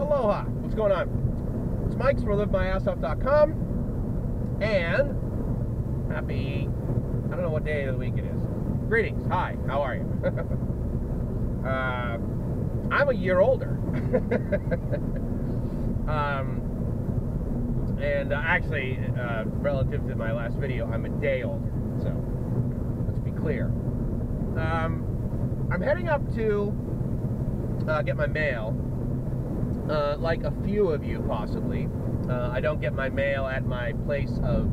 Aloha, what's going on? It's Mike's from LiveMyAssOff.com, and happy, I don't know what day of the week it is. Greetings, hi, how are you? I'm a year older. And actually, relative to my last video, I'm a day older, so let's be clear. I'm heading up to get my mail, like a few of you possibly. I don't get my mail at my place of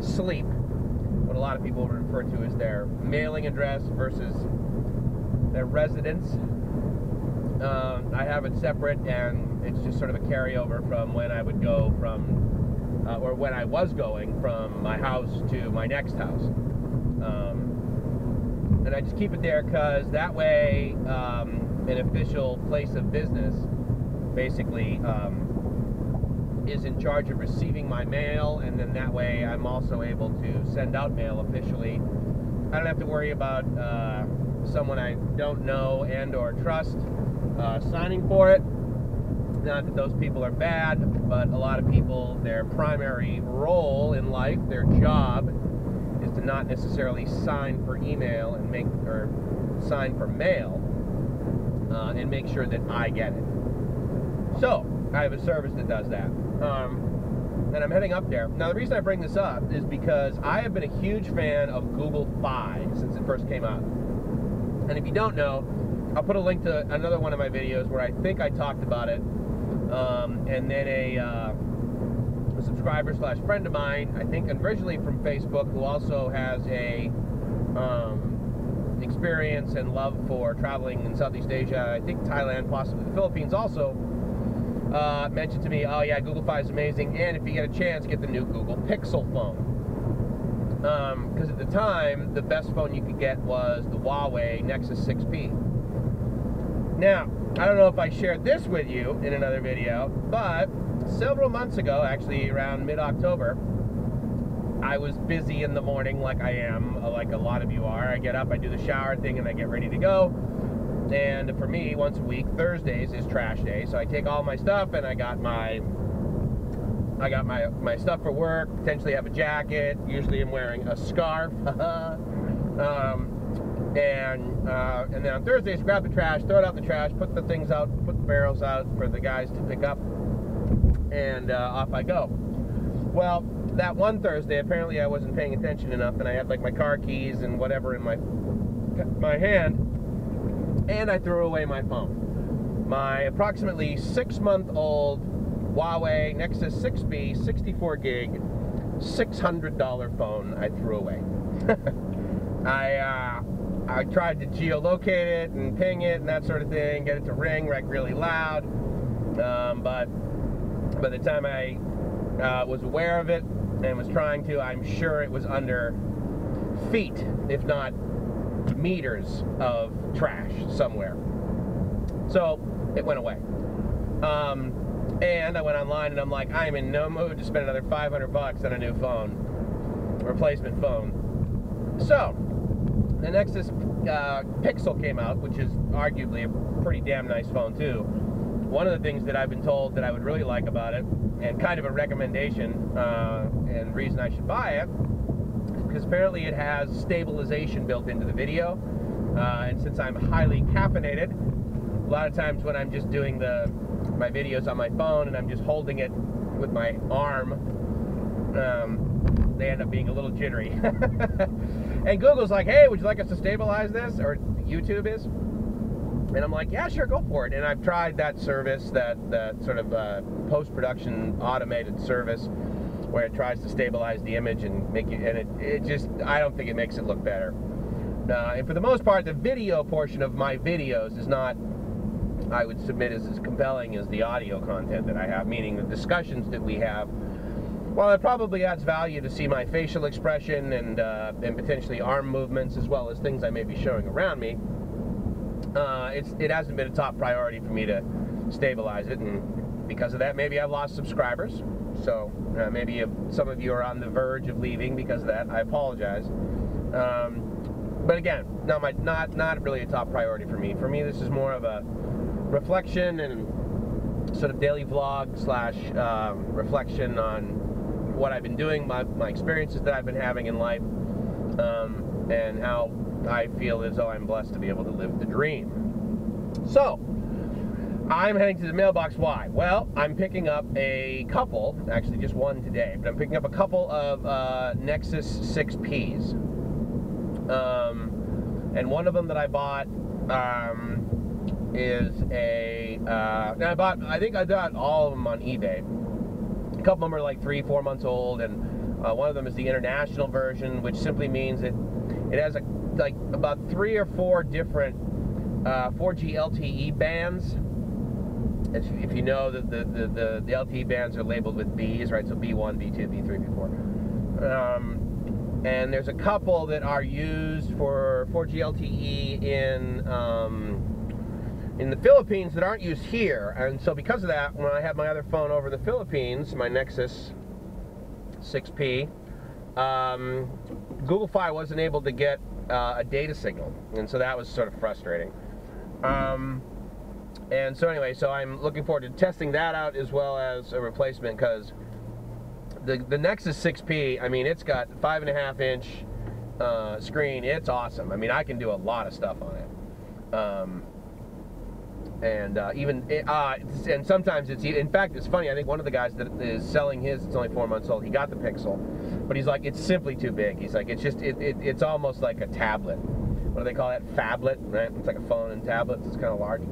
sleep, what a lot of people refer to as their mailing address versus their residence. I have it separate, and it's just sort of a carryover from when I would go from, or when I was going from my house to my next house. And I just keep it there because that way an official place of business basically is in charge of receiving my mail, and then that way I'm also able to send out mail officially. I don't have to worry about someone I don't know and or trust signing for it. Not that those people are bad, but a lot of people, their primary role in life, their job, is to not necessarily sign for email and make, or sign for mail, and make sure that I get it. So I have a service that does that, and I'm heading up there. Now, the reason I bring this up is because I have been a huge fan of Google Fi since it first came out. And if you don't know, I'll put a link to another one of my videos where I think I talked about it, and then a subscriber slash friend of mine, I think originally from Facebook, who also has a experience and love for traveling in Southeast Asia, I think Thailand, possibly the Philippines also, mentioned to me, oh yeah, Google Fi is amazing, and if you get a chance, get the new Google Pixel phone. Because at the time, the best phone you could get was the Huawei Nexus 6P. Now, I don't know if I shared this with you in another video, but several months ago, actually around mid-October, I was busy in the morning like I am, like a lot of you are. I get up, I do the shower thing, and I get ready to go. And for me, once a week, Thursdays is trash day, so I take all my stuff, and I got my my stuff for work, potentially have a jacket, usually I'm wearing a scarf, and then on Thursdays, grab the trash, throw it out in the trash, put the things out, put the barrels out for the guys to pick up, and off I go. Well, that one Thursday, apparently I wasn't paying attention enough, and I had like my car keys and whatever in my hand, and I threw away my phone. My approximately 6-month-old Huawei Nexus 6B, 64 gig, $600 phone I threw away. I tried to geolocate it and ping it and that sort of thing, get it to ring like really loud, but by the time I was aware of it and was trying to, I'm sure it was under feet, if not meters of trash somewhere. So it went away. And I went online and I'm like, I'm in no mood to spend another $500 on a new phone, replacement phone. So the Nexus Pixel came out, which is arguably a pretty damn nice phone too. One of the things that I've been told that I would really like about it, and kind of a recommendation and reason I should buy it, because apparently it has stabilization built into the video. And since I'm highly caffeinated, a lot of times when I'm just doing my videos on my phone and I'm just holding it with my arm, they end up being a little jittery. And Google's like, hey, would you like us to stabilize this? Or YouTube is. And I'm like, yeah, sure, go for it. And I've tried that service, that sort of post-production automated service where it tries to stabilize the image and make it, and it just, I don't think it makes it look better. And for the most part, the video portion of my videos is not, I would submit, is as compelling as the audio content that I have, meaning the discussions that we have. While it probably adds value to see my facial expression and potentially arm movements, as well as things I may be showing around me, it hasn't been a top priority for me to stabilize it, and because of that, maybe I've lost subscribers. So maybe some of you are on the verge of leaving because of that. I apologize. But again, not really a top priority for me. For me, this is more of a reflection and sort of daily vlog slash reflection on what I've been doing, my experiences that I've been having in life, and how I feel as though I'm blessed to be able to live the dream. So, I'm heading to the mailbox. Why? Well, I'm picking up a couple, actually just one today, but I'm picking up a couple of Nexus 6Ps. And one of them that I bought is a, I think I got all of them on eBay. A couple of them are like 3-4 months old, and one of them is the international version, which simply means that it has a, like about 3 or 4 different 4G LTE bands. If you know that the LTE bands are labeled with Bs, right? So B1, B2, B3, B4. And there's a couple that are used for 4G LTE in the Philippines that aren't used here. And so because of that, when I have my other phone over in the Philippines, my Nexus 6P, Google Fi wasn't able to get a data signal. And so that was sort of frustrating. And so anyway, so I'm looking forward to testing that out as well as a replacement, because the Nexus 6P, I mean, it's got 5.5-inch screen. It's awesome. I mean, I can do a lot of stuff on it. And sometimes it's, in fact, it's funny. I think one of the guys that is selling his, it's only 4 months old, he got the Pixel, but he's like, it's simply too big. He's like, it's just, it's almost like a tablet. What do they call that? Phablet, right? It's like a phone and tablets. It's kind of large.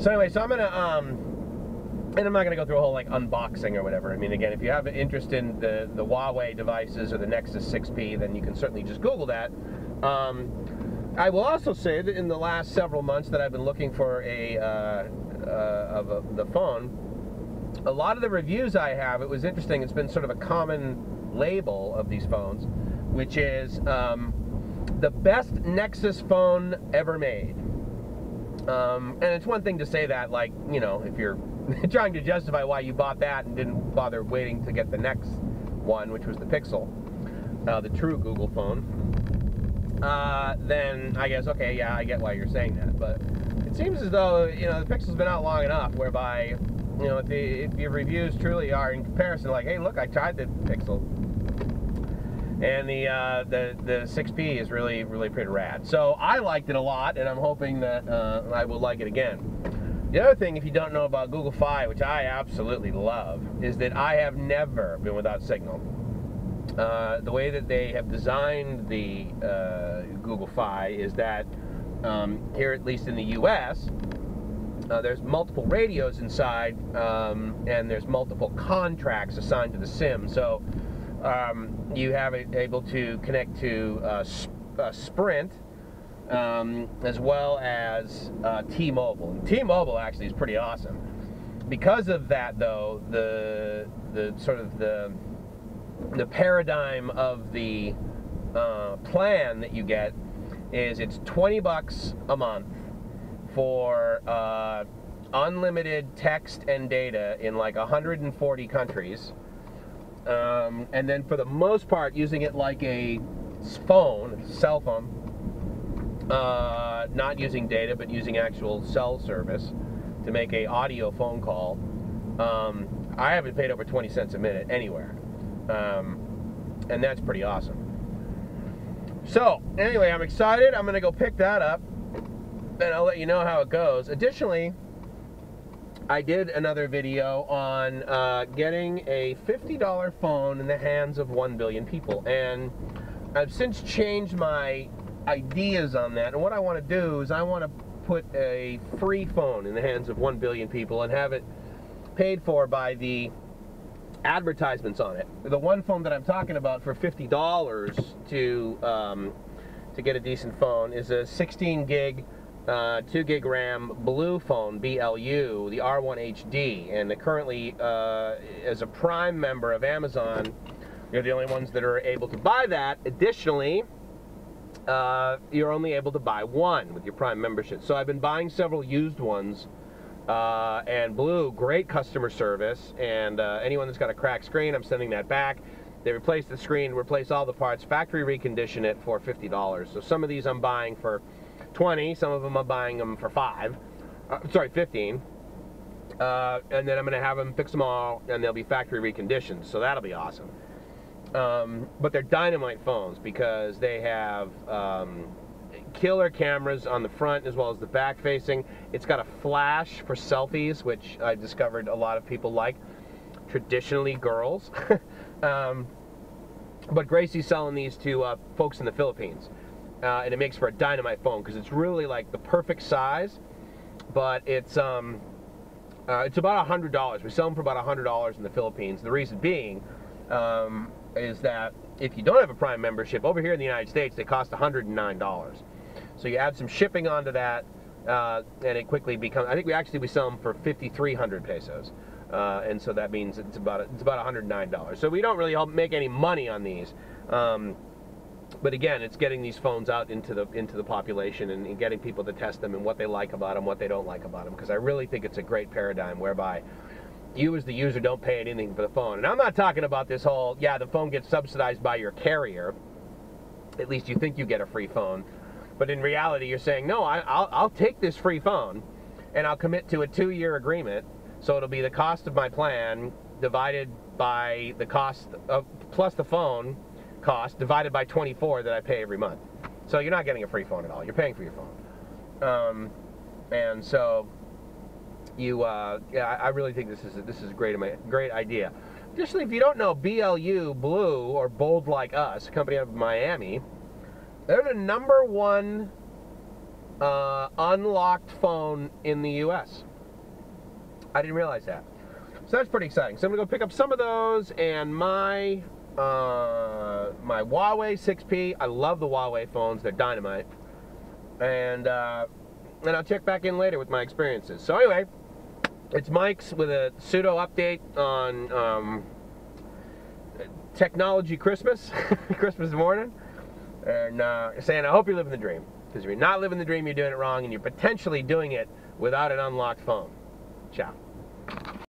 So anyway, so I'm gonna, and I'm not gonna go through a whole like unboxing or whatever. I mean, again, if you have an interest in the Huawei devices or the Nexus 6P, then you can certainly just Google that. I will also say that in the last several months that I've been looking for the phone, a lot of the reviews I have, it was interesting. It's been sort of a common label of these phones, which is the best Nexus phone ever made. And it's one thing to say that, like, you know, if you're trying to justify why you bought that and didn't bother waiting to get the next one, which was the Pixel, the true Google phone, then I guess, okay, yeah, I get why you're saying that. But it seems as though, you know, the Pixel's been out long enough whereby, you know, if your reviews truly are in comparison, like, hey, look, I tried the Pixel, and the 6P is really, really pretty rad. So I liked it a lot, and I'm hoping that I will like it again. The other thing, if you don't know about Google Fi, which I absolutely love, is that I have never been without signal. The way that they have designed the Google Fi is that here, at least in the US, there's multiple radios inside, and there's multiple contracts assigned to the SIM. So you have it able to connect to Sprint, as well as T-Mobile. And T-Mobile actually is pretty awesome. Because of that, though, the paradigm of the plan that you get is it's $20 a month for unlimited text and data in like 140 countries. And then for the most part, using it like a phone, cell phone, not using data, but using actual cell service to make a audio phone call. I haven't paid over 20 cents a minute anywhere. And that's pretty awesome. So anyway, I'm excited. I'm going to go pick that up, and I'll let you know how it goes. Additionally, I did another video on getting a $50 phone in the hands of 1 billion people, and I've since changed my ideas on that, and what I want to do is I want to put a free phone in the hands of 1 billion people and have it paid for by the advertisements on it. The one phone that I'm talking about for $50 to get a decent phone is a 16 gig 2 gig RAM BLU phone, BLU, the R1HD, and currently, as a Prime member of Amazon, you're the only ones that are able to buy that. Additionally, you're only able to buy one with your Prime membership. So I've been buying several used ones, and BLU, great customer service, and anyone that's got a cracked screen, I'm sending that back. They replace the screen, replace all the parts, factory recondition it for $50. So some of these I'm buying for 20, some of them I'm buying them for 5, sorry, 15, and then I'm going to have them fix them all, and they'll be factory reconditioned, so that'll be awesome. But they're dynamite phones because they have killer cameras on the front as well as the back facing. It's got a flash for selfies, which I've discovered a lot of people like, traditionally girls. But Gracie's selling these to folks in the Philippines, and it makes for a dynamite phone because it's really like the perfect size, but it's about $100. We sell them for about $100 in the Philippines. The reason being is that if you don't have a Prime membership, over here in the United States, they cost $109. So you add some shipping onto that, and it quickly becomes, I think we sell them for 5,300 pesos. And so that means it's about $109. So we don't really make any money on these, but again, it's getting these phones out into the population and getting people to test them and what they like about them, what they don't like about them. Because I really think it's a great paradigm whereby you as the user don't pay anything for the phone. And I'm not talking about this whole, yeah, the phone gets subsidized by your carrier. At least you think you get a free phone, but in reality, you're saying no. I'll take this free phone, and I'll commit to a 2-year agreement. So it'll be the cost of my plan divided by the cost of, plus the phone cost divided by 24 that I pay every month. So you're not getting a free phone at all. You're paying for your phone. And so you, I really think this is a great idea. Additionally, if you don't know, BLU or Bold Like Us, a company out of Miami, they're the #1 unlocked phone in the U.S. I didn't realize that. So that's pretty exciting. So I'm going to go pick up some of those and my my Huawei 6P. I love the Huawei phones. They're dynamite. And I'll check back in later with my experiences. So anyway, it's Mike's with a pseudo update on technology Christmas, Christmas morning. And saying, I hope you're living the dream. Because if you're not living the dream, you're doing it wrong, and you're potentially doing it without an unlocked phone. Ciao.